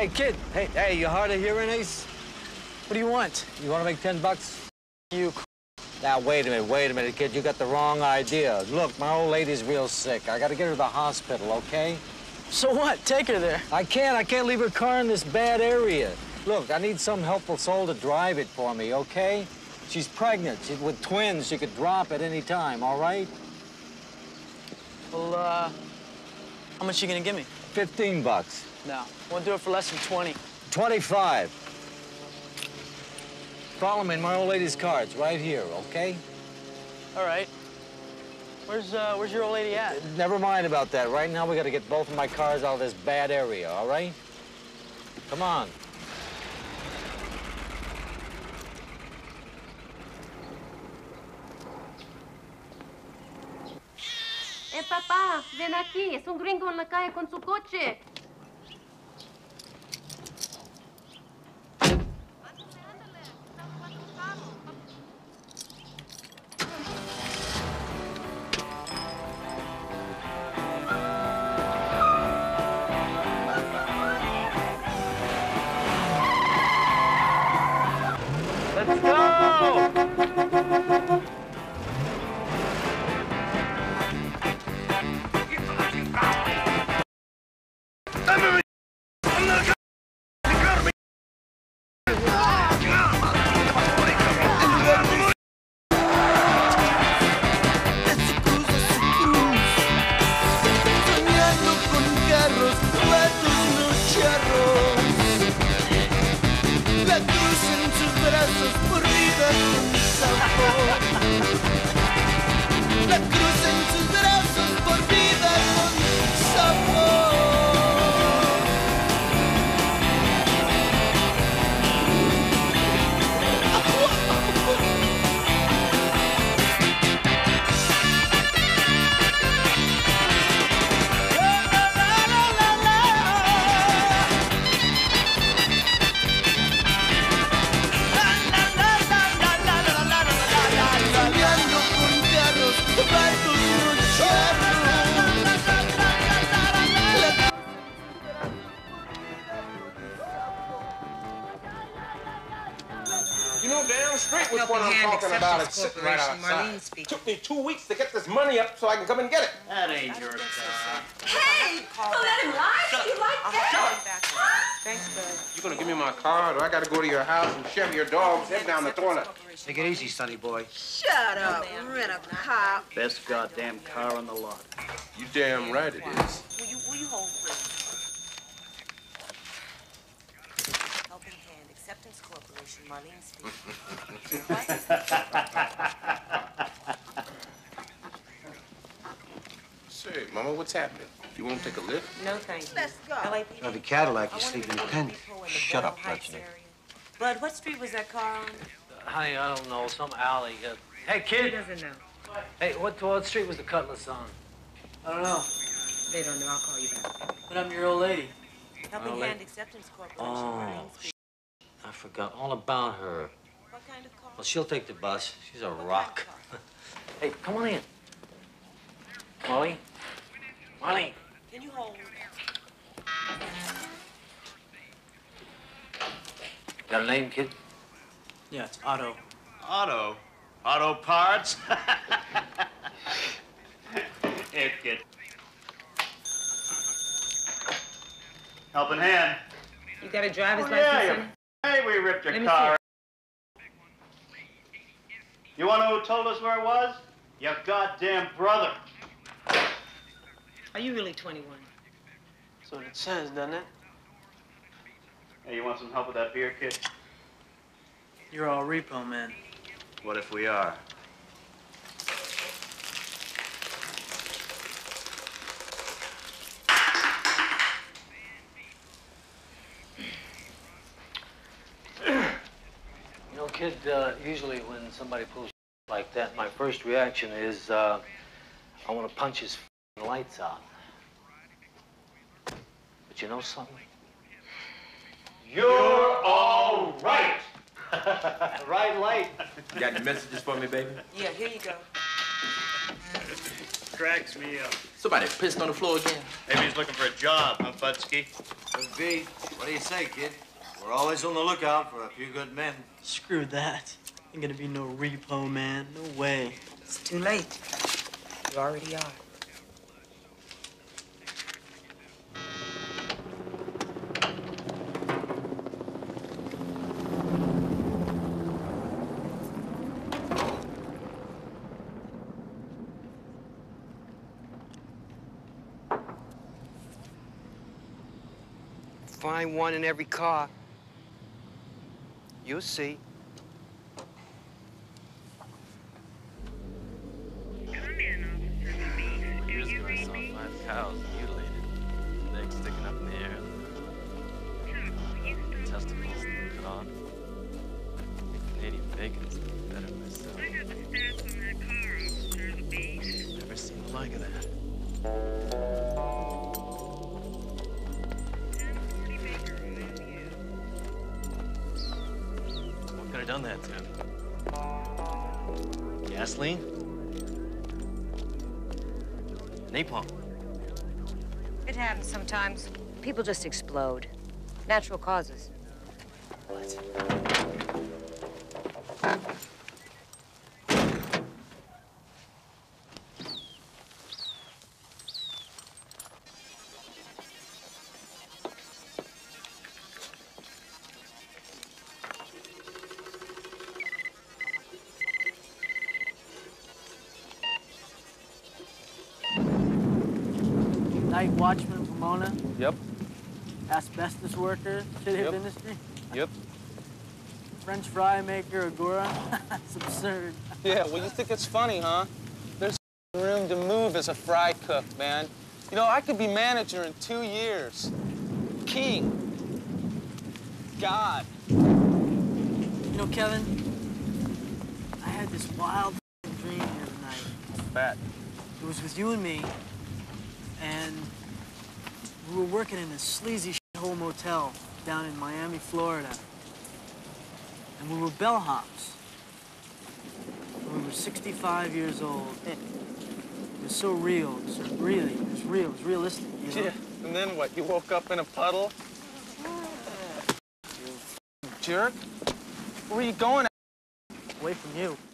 Hey, kid. Hey, you hard of hearing, Ace? What do you want? You want to make 10 bucks? You. Now, wait a minute, kid. You got the wrong idea. Look, my old lady's real sick. I got to get her to the hospital, okay? So what? Take her there. I can't leave her car in this bad area. Look, I need some helpful soul to drive it for me, okay? She's pregnant. She's with twins. She could drop at any time, all right? Well, how much you gonna give me? 15 bucks. No, won't do it for less than 20. 25. Follow me in my old lady's car. It's right here, okay? All right. Where's your old lady at? Never mind about that. Right now, we gotta get both of my cars out of this bad area, all right? Come on. Hey, Papa, ven aquí. Es un gringo en la calle con su coche. Let's go! Took me 2 weeks to get this money up so I can come and get it. That ain't your job. Hey! Don't let him lie to you like that! Thanks, Bud. You gonna give me my card or I gotta go to your house and shove your dog's head down the corner? Take it easy, sonny boy. Shut up, rent a car. Best goddamn car on the lot. You damn right it is. Will you hold, please? Helping Hand, Acceptance Corporation, Marlene Street. What? Hey, Mama, what's happening? You want to take a lift? No, thank you. Let's go. LAPD. Now, the Cadillac, you sleep in the tent. Shut up, Dutchman. Bud, what street was that car on? Honey, I don't know. Some alley. Hey, kid. He doesn't know. Hey, what street was the Cutlass on? I don't know. They don't know. I'll call you back. But I'm your old lady. Helping Hand Acceptance Corporation. Oh, I forgot all about her. What kind of car? Well, she'll take the bus. She's a rock. Hey, come on in. Molly? Molly. Can you hold? Got a name, kid? Yeah, it's Otto. Otto? Otto Parts? Here, kid. Helping Hand. You got a driver's license? Yeah, hey, we ripped your car. You want to know who told us where it was? Your goddamn brother. Are you really 21? That's what it says, doesn't it? Hey, you want some help with that beer, kid? You're all Repo Man. What if we are? You know, kid, usually when somebody pulls like that, my first reaction is, I want to punch his lights out. But you know something? You're all right. Right light. You got any messages for me, baby? Yeah, here you go. Cracks me up. Somebody pissed on the floor again. Maybe he's looking for a job, huh, Budsky? Could be. What do you say, kid? We're always on the lookout for a few good men. Screw that. Ain't gonna be no Repo Man. No way. It's too late. You already are. Find one in every car. You'll see. Come in, officer. Do you read me? Five cows mutilated, legs sticking up in the air, testicles cut off. Canadian bacon's better myself. I have a stab on that car, officer. The beast. Never seen the like of that. Done that too. Gasoline? Napalm. It happens sometimes. People just explode. Natural causes. What? Night watchman from Mona? Yep. Asbestos worker, shit-hip industry? Yep. French fry maker, Agora? That's absurd. Yeah, well, you think it's funny, huh? There's room to move as a fry cook, man. You know, I could be manager in 2 years. King. God. You know, Kevin, I had this wild dream the other night. I bet. It was with you and me. And we were working in a sleazy shithole motel down in Miami, Florida. And we were bellhops. We were 65 years old. It was so real, it was so really, it was real, it was realistic, you know? Yeah, and then what, you woke up in a puddle? You jerk. Where were you going? Away from you.